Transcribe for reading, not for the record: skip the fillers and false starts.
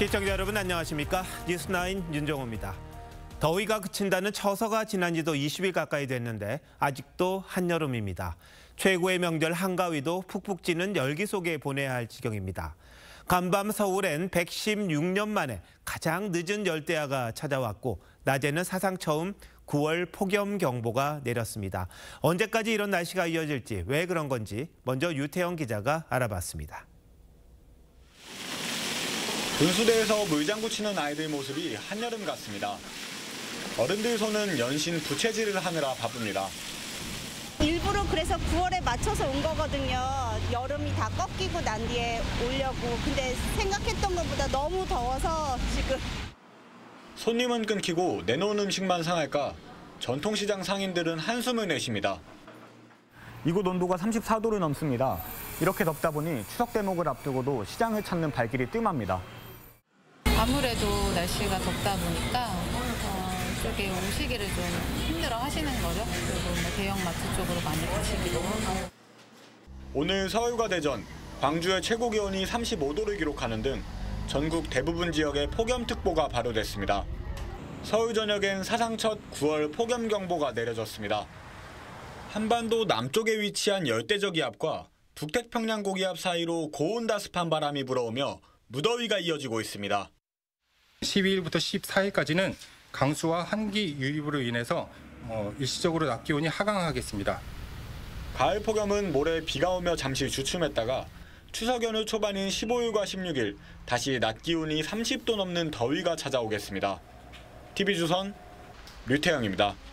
시청자 여러분 안녕하십니까? 뉴스나인 윤정호입니다. 더위가 그친다는 처서가 지난 지도 20일 가까이 됐는데 아직도 한여름입니다. 최고의 명절 한가위도 푹푹 찌는 열기 속에 보내야 할 지경입니다. 간밤 서울엔 116년 만에 가장 늦은 열대야가 찾아왔고 낮에는 사상 처음 9월 폭염경보가 내렸습니다. 언제까지 이런 날씨가 이어질지, 왜 그런 건지 먼저 류태영 기자가 알아봤습니다. 분수대에서 물장구 치는 아이들 모습이 한여름 같습니다. 어른들 손은 연신 부채질을 하느라 바쁩니다. 일부러 그래서 9월에 맞춰서 온 거거든요. 여름이 다 꺾이고 난 뒤에 오려고. 근데 생각했던 것보다 너무 더워서 지금. 손님은 끊기고 내놓은 음식만 상할까 전통시장 상인들은 한숨을 내쉽니다. 이곳 온도가 34도를 넘습니다. 이렇게 덥다 보니 추석 대목을 앞두고도 시장을 찾는 발길이 뜸합니다. 아무래도 날씨가 덥다 보니까 쪽에 오시기를 좀 힘들어 하시는 거죠. 그리고 대형마트 쪽으로 많이 가시기도 하고. 오늘 서울과 대전, 광주의 최고 기온이 35도를 기록하는 등 전국 대부분 지역에 폭염특보가 발효됐습니다. 서울 전역엔 사상 첫 9월 폭염경보가 내려졌습니다. 한반도 남쪽에 위치한 열대적 기압과 북태평양 고기압 사이로 고온다 습한 바람이 불어오며 무더위가 이어지고 있습니다. 12일부터 14일까지는 강수와 한기 유입으로 인해서 일시적으로 낮 기온이 하강하겠습니다. 가을 폭염은 모레 비가 오며 잠시 주춤했다가 추석 연휴 초반인 15일과 16일 다시 낮 기온이 30도 넘는 더위가 찾아오겠습니다. TV조선 류태영입니다.